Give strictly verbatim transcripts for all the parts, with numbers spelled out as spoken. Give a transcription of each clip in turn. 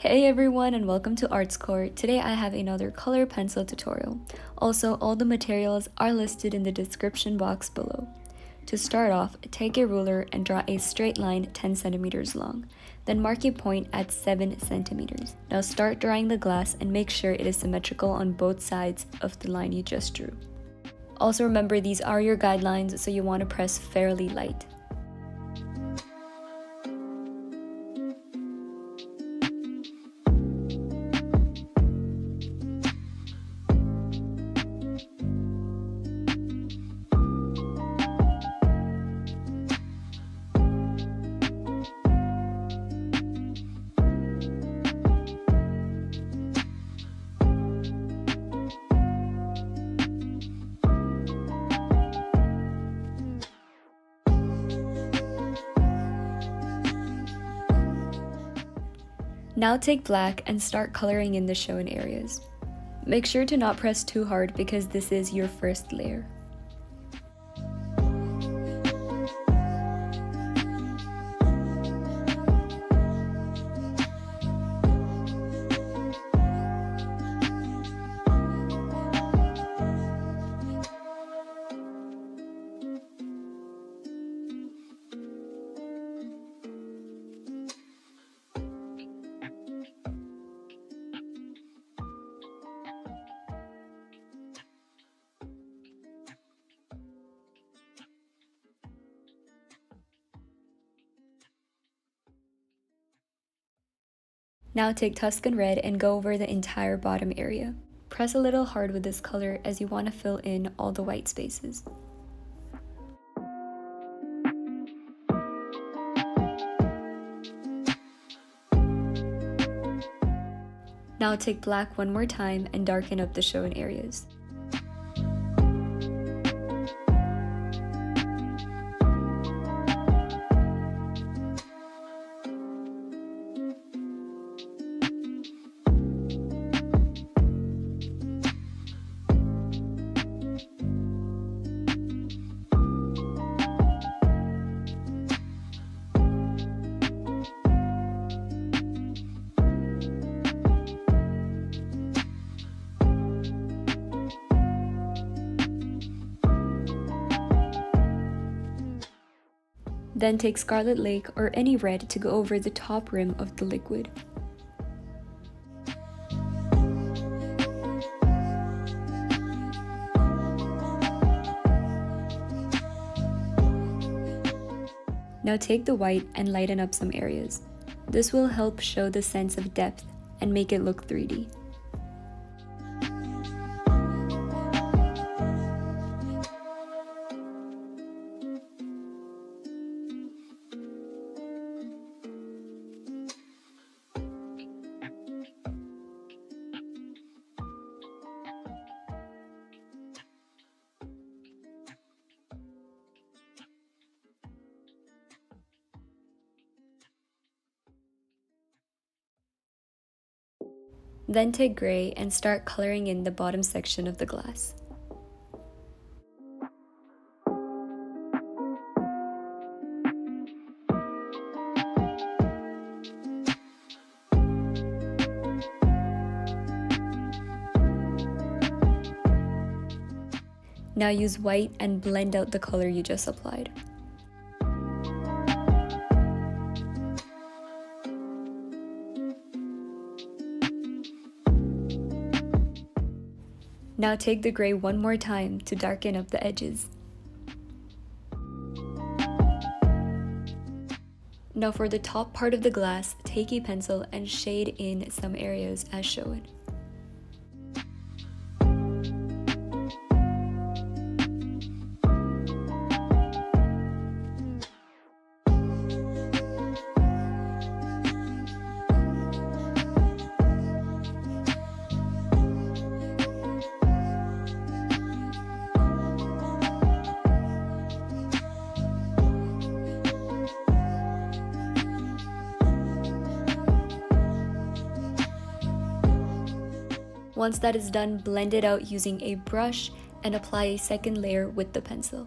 Hey everyone and welcome to Arts Core. Today I have another color pencil tutorial. Also, all the materials are listed in the description box below. To start off, take a ruler and draw a straight line ten centimeters long. Then mark a point at seven centimeters. Now start drawing the glass and make sure it is symmetrical on both sides of the line you just drew. Also remember, these are your guidelines, so you want to press fairly light. Now take black and start coloring in the shown areas. Make sure to not press too hard because this is your first layer. Now take Tuscan Red and go over the entire bottom area. Press a little hard with this color as you want to fill in all the white spaces. Now take black one more time and darken up the shown areas. Then take Scarlet Lake or any red to go over the top rim of the liquid. Now take the white and lighten up some areas. This will help show the sense of depth and make it look three D. Then take gray and start coloring in the bottom section of the glass. Now use white and blend out the color you just applied. Now take the gray one more time to darken up the edges. Now for the top part of the glass, take a pencil and shade in some areas as shown. Once that is done, blend it out using a brush and apply a second layer with the pencil.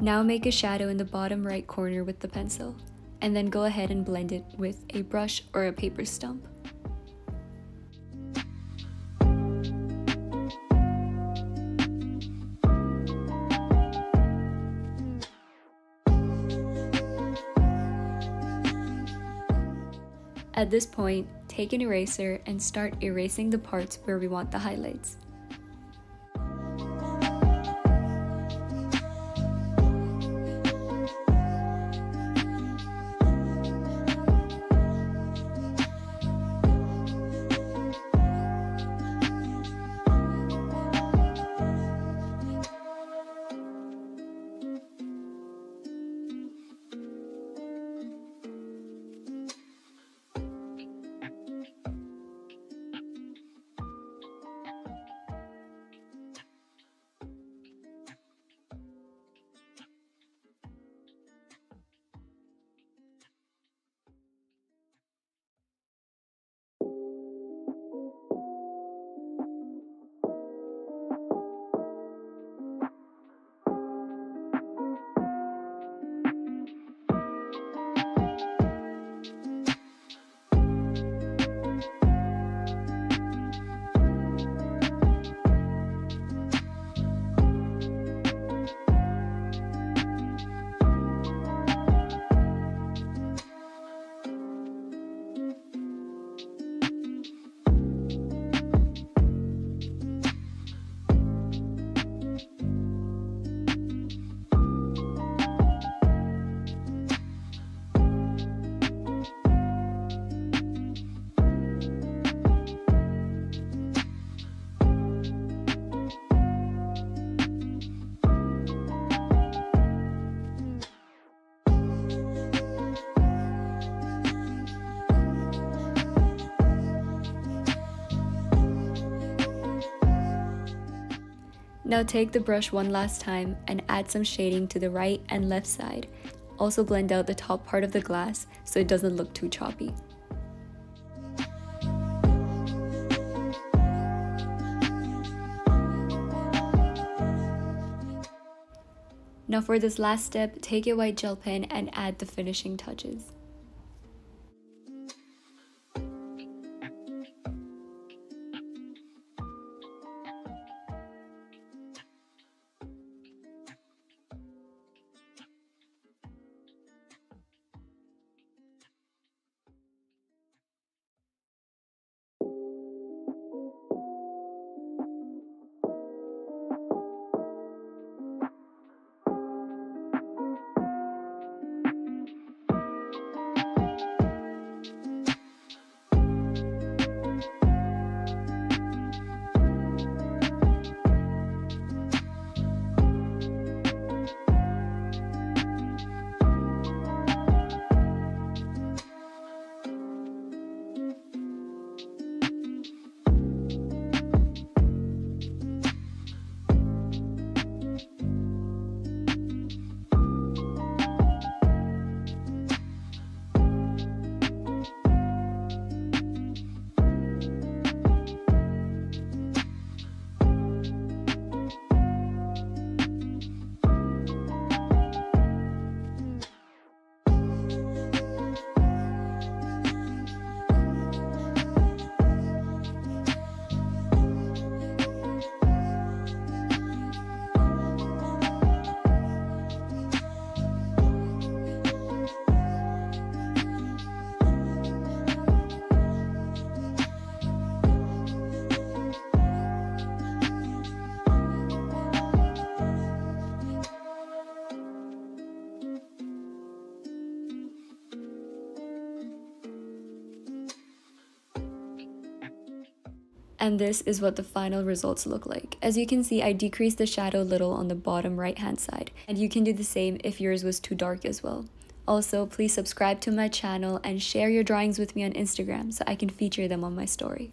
Now make a shadow in the bottom right corner with the pencil, and then go ahead and blend it with a brush or a paper stump. At this point, take an eraser and start erasing the parts where we want the highlights. Now take the brush one last time and add some shading to the right and left side. Also blend out the top part of the glass so it doesn't look too choppy. Now for this last step, take a white gel pen and add the finishing touches. And this is what the final results look like. As you can see, I decreased the shadow a little on the bottom right hand side, and you can do the same if yours was too dark as well. Also, please subscribe to my channel and share your drawings with me on Instagram so I can feature them on my story.